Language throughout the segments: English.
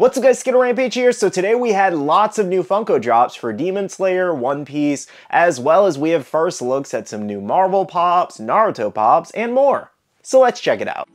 What's up guys, SkittleRampage here. So today we had lots of new Funko drops for Demon Slayer, One Piece, as well as we have first looks at some new Marvel Pops, Naruto Pops, and more. So let's check it out.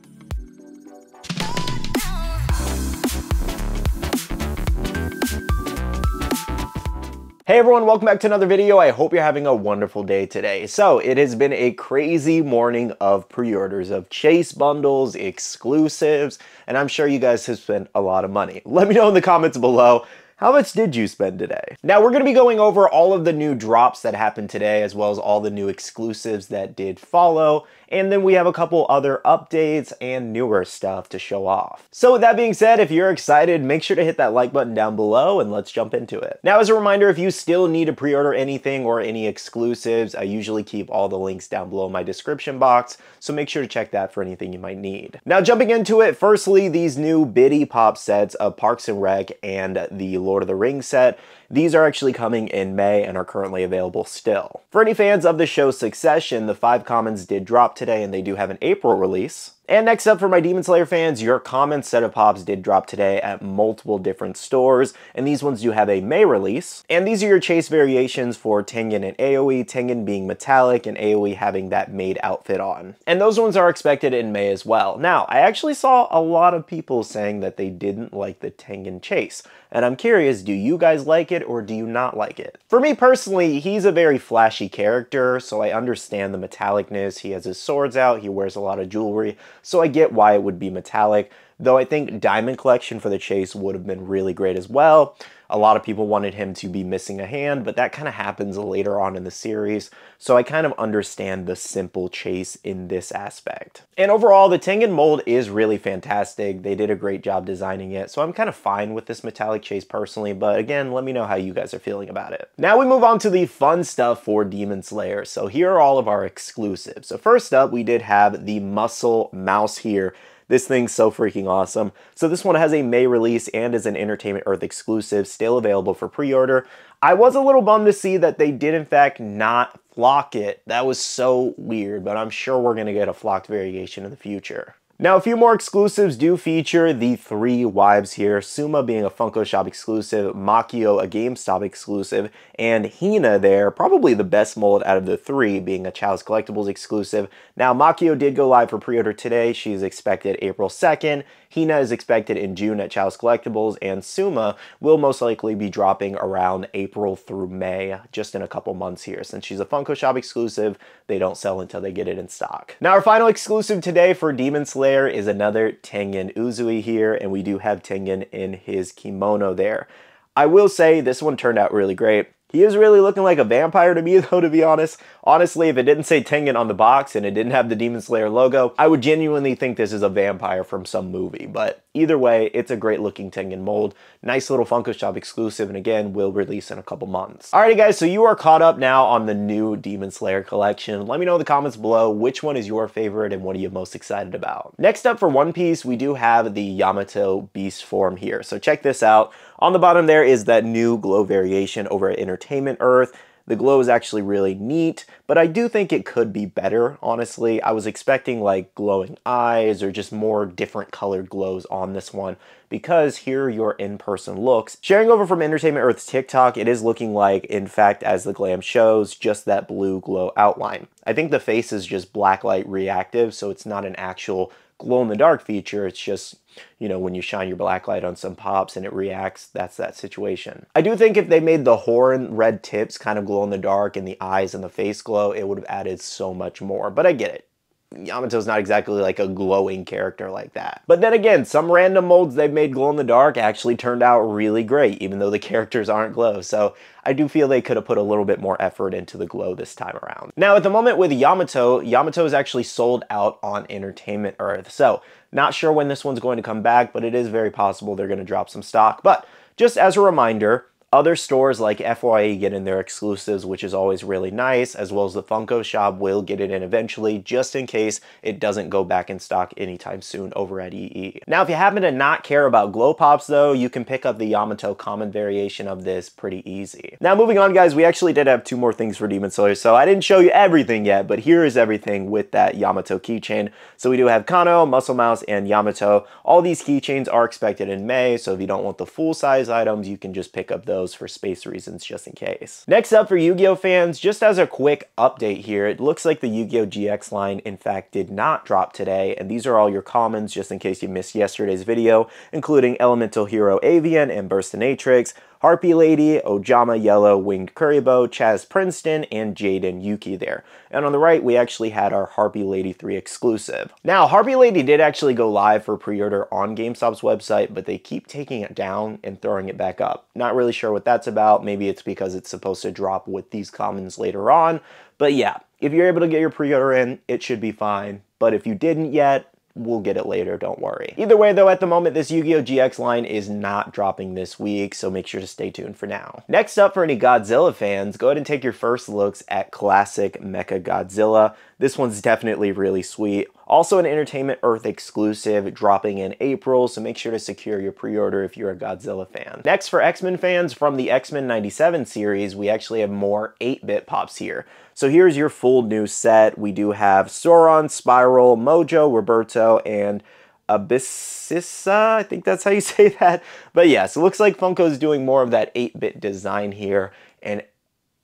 Hey everyone, welcome back to another video. I hope you're having a wonderful day today. So it has been a crazy morning of pre-orders of Chase bundles, exclusives, and I'm sure you guys have spent a lot of money. Let me know in the comments below, how much did you spend today? Now we're gonna be going over all of the new drops that happened today, as well as all the new exclusives that did follow. And then we have a couple other updates and newer stuff to show off. So with that being said, if you're excited, make sure to hit that like button down below and let's jump into it. Now as a reminder, if you still need to pre-order anything or any exclusives, I usually keep all the links down below in my description box, so make sure to check that for anything you might need. Now jumping into it, firstly, these new Bitty Pop sets of Parks and Rec and the Lord of the Rings set. These are actually coming in May and are currently available still. For any fans of the show Succession, the Five Commons did drop today and they do have an April release. And next up for my Demon Slayer fans, your common set of Pops did drop today at multiple different stores, and these ones do have a May release. And these are your Chase variations for Tengen and AoE, Tengen being metallic and AoE having that maid outfit on. And those ones are expected in May as well. Now, I actually saw a lot of people saying that they didn't like the Tengen Chase, and I'm curious, do you guys like it or do you not like it? For me personally, he's a very flashy character, so I understand the metallicness. He has his swords out, he wears a lot of jewelry, so I get why it would be metallic, though I think Diamond Collection for the Chase would have been really great as well. A lot of people wanted him to be missing a hand, but that kind of happens later on in the series, so I kind of understand the simple Chase in this aspect. And overall, the Tengen mold is really fantastic. They did a great job designing it, so I'm kind of fine with this metallic Chase personally, but again, let me know how you guys are feeling about it. Now we move on to the fun stuff for Demon Slayer. So here are all of our exclusives. So first up, we did have the Muscle Mouse here. This thing's so freaking awesome. So this one has a May release and is an Entertainment Earth exclusive, still available for pre-order. I was a little bummed to see that they did in fact not flock it. That was so weird, but I'm sure we're gonna get a flocked variation in the future. Now a few more exclusives do feature the three wives here, Suma being a Funko Shop exclusive, Makio a GameStop exclusive, and Hina there, probably the best mold out of the three, being a Chalice Collectibles exclusive. Now Makio did go live for pre-order today, she's expected April 2nd, Hina is expected in June at Chalice Collectibles, and Suma will most likely be dropping around April through May, just in a couple months here. Since she's a Funko Shop exclusive, they don't sell until they get it in stock. Now our final exclusive today for Demon Slayer is another Tengen Uzui here, and we do have Tengen in his kimono there. I will say this one turned out really great. He is really looking like a vampire to me though, to be honest. Honestly, if it didn't say Tengen on the box and it didn't have the Demon Slayer logo, I would genuinely think this is a vampire from some movie, but either way, it's a great looking Tengen mold. Nice little Funko Shop exclusive, and again, will release in a couple months. Alrighty guys, so you are caught up now on the new Demon Slayer collection. Let me know in the comments below which one is your favorite and what are you most excited about. Next up for One Piece, we do have the Yamato Beast form here, so check this out. On the bottom there is that new glow variation over at Entertainment Earth. The glow is actually really neat, but I do think it could be better, honestly. I was expecting like glowing eyes or just more different colored glows on this one, because here are your in-person looks. Sharing over from Entertainment Earth's TikTok, it is looking like, in fact, as the glam shows, just that blue glow outline. I think the face is just blacklight reactive, so it's not an actual glow-in-the-dark feature, it's just, you know, when you shine your black light on some Pops and it reacts, that's that situation. I do think if they made the horn red tips kind of glow-in-the-dark and the eyes and the face glow, it would have added so much more, but I get it. Yamato's not exactly like a glowing character like that. But then again, some random molds they've made glow-in-the-dark actually turned out really great, even though the characters aren't glow, so I do feel they could have put a little bit more effort into the glow this time around. Now at the moment with Yamato, Yamato is actually sold out on Entertainment Earth, so not sure when this one's going to come back, but it is very possible they're going to drop some stock. But just as a reminder, Other stores like FYE get in their exclusives, which is always really nice, as well as the Funko shop will get it in eventually, just in case it doesn't go back in stock anytime soon over at EE. Now, if you happen to not care about Glow Pops though, you can pick up the Yamato common variation of this pretty easy. Now moving on guys, we actually did have two more things for Demon Slayer, so I didn't show you everything yet, but here is everything with that Yamato keychain. So we do have Kano, Muscle Mouse, and Yamato. All these keychains are expected in May, so if you don't want the full size items, you can just pick up those for space reasons just in case. Next up for Yu-Gi-Oh fans, just as a quick update here, it looks like the Yu-Gi-Oh GX line in fact did not drop today, and these are all your commons just in case you missed yesterday's video, including Elemental Hero Avian and Burstinatrix, Harpy Lady, Ojama Yellow, Winged Kuribo, Chaz Princeton, and Jaden Yuki there. And on the right, we actually had our Harpy Lady 3 exclusive. Now, Harpy Lady did actually go live for pre-order on GameStop's website, but they keep taking it down and throwing it back up. Not really sure what that's about. Maybe it's because it's supposed to drop with these commons later on. But yeah, if you're able to get your pre-order in, it should be fine. But if you didn't yet, we'll get it later, don't worry. Either way though, at the moment, this Yu-Gi-Oh! GX line is not dropping this week, so make sure to stay tuned for now. Next up for any Godzilla fans, go ahead and take your first looks at classic Mecha Godzilla. This one's definitely really sweet. Also an Entertainment Earth exclusive dropping in April, so make sure to secure your pre-order if you're a Godzilla fan. Next for X-Men fans, from the X-Men 97 series, we actually have more 8-bit pops here. So here's your full new set. We do have Sauron, Spiral, Mojo, Roberto, and Abyssissa, I think that's how you say that. But yeah, so it looks like Funko's doing more of that 8-bit design here, and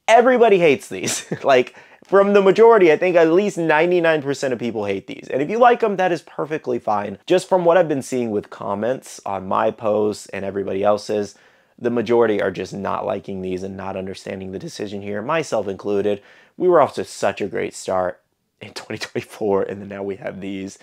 everybody hates these. Like, from the majority, I think at least 99% of people hate these. And if you like them, that is perfectly fine. Just from what I've been seeing with comments on my posts and everybody else's, the majority are just not liking these and not understanding the decision here, myself included. We were off to such a great start in 2024, and then now we have these.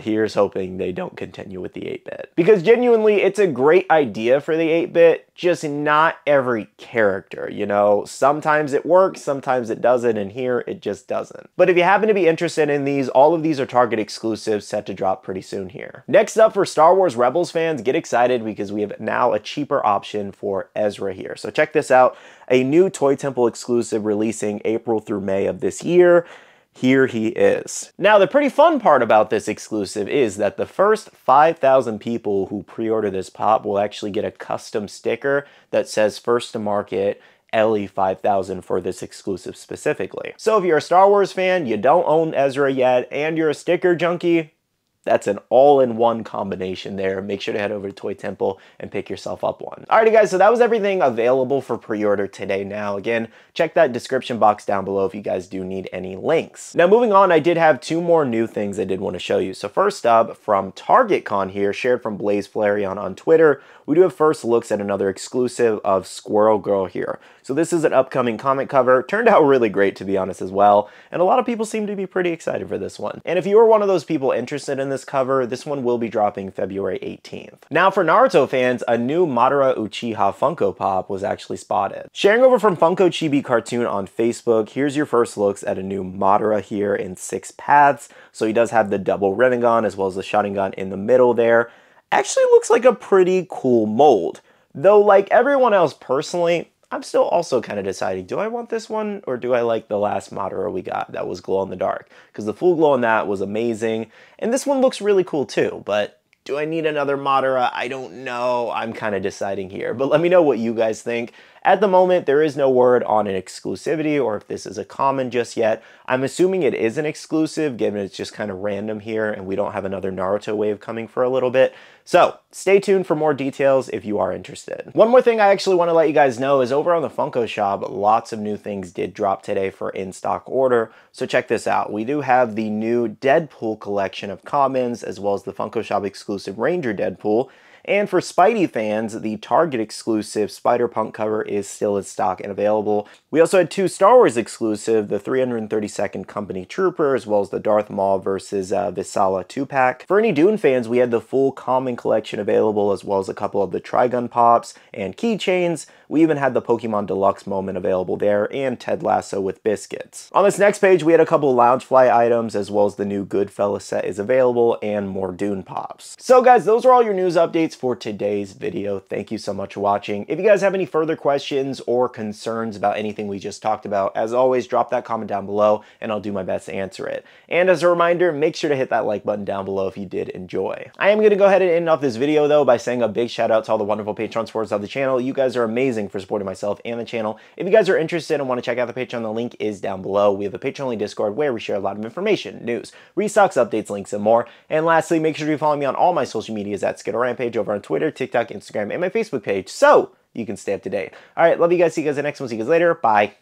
Here's hoping they don't continue with the 8-bit. Because genuinely, it's a great idea for the 8-bit, just not every character, you know? Sometimes it works, sometimes it doesn't, and here it just doesn't. But if you happen to be interested in these, all of these are Target exclusives set to drop pretty soon here. Next up for Star Wars Rebels fans, get excited because we have now a cheaper option for Ezra here. So check this out, a new Toy Temple exclusive releasing April through May of this year. Here he is. Now, the pretty fun part about this exclusive is that the first 5,000 people who pre-order this pop will actually get a custom sticker that says first to market LE5000 for this exclusive specifically. So if you're a Star Wars fan, you don't own Ezra yet, and you're a sticker junkie, that's an all-in-one combination there. Make sure to head over to Toy Temple and pick yourself up one. Alrighty guys, so that was everything available for pre-order today now. Again, check that description box down below if you guys do need any links. Now moving on, I did have two more new things I did want to show you. So first up, from TargetCon here, shared from Blaze Flareon on Twitter, we do have first looks at another exclusive of Squirrel Girl here. So this is an upcoming comic cover, turned out really great to be honest as well, and a lot of people seem to be pretty excited for this one. And if you were one of those people interested in this cover, this one will be dropping February 18th. Now for Naruto fans, a new Madara Uchiha Funko Pop was actually spotted. Sharing over from Funko Chibi Cartoon on Facebook, here's your first looks at a new Madara here in 6 paths. So he does have the double Rinnegan as well as the Sharingan in the middle there. Actually looks like a pretty cool mold. Though like everyone else personally, I'm still also kind of deciding, do I want this one or do I like the last Madara we got that was glow in the dark? Because the full glow on that was amazing. And this one looks really cool too, but do I need another Madara? I don't know. I'm kind of deciding here, but let me know what you guys think. At the moment, there is no word on an exclusivity or if this is a common just yet. I'm assuming it is an exclusive given it's just kind of random here and we don't have another Naruto wave coming for a little bit. So stay tuned for more details if you are interested. One more thing I actually want to let you guys know is over on the Funko shop, lots of new things did drop today for in-stock order. So check this out. We do have the new Deadpool collection of commons as well as the Funko shop exclusive Ranger Deadpool. And for Spidey fans, the Target exclusive Spider-Punk cover is still in stock and available. We also had two Star Wars exclusive, the 332nd Company Trooper, as well as the Darth Maul versus Visala 2-pack. For any Dune fans, we had the full common collection available, as well as a couple of the Trigun Pops and keychains. We even had the Pokemon Deluxe moment available there, and Ted Lasso with biscuits. On this next page, we had a couple Loungefly items, as well as the new Goodfellas set is available, and more Dune Pops. So guys, those are all your news updates for today's video. Thank you so much for watching. If you guys have any further questions or concerns about anything we just talked about, as always, drop that comment down below and I'll do my best to answer it. And as a reminder, make sure to hit that like button down below if you did enjoy. I am going to go ahead and end off this video though by saying a big shout out to all the wonderful Patreon supporters of the channel. You guys are amazing for supporting myself and the channel. If you guys are interested and want to check out the Patreon, the link is down below. We have a Patreon-only Discord where we share a lot of information, news, restocks, updates, links, and more. And lastly, make sure to follow me on all my social medias at SkittleRampage over on Twitter, TikTok, Instagram, and my Facebook page so you can stay up to date. All right, love you guys. See you guys in the next one. See you guys later. Bye.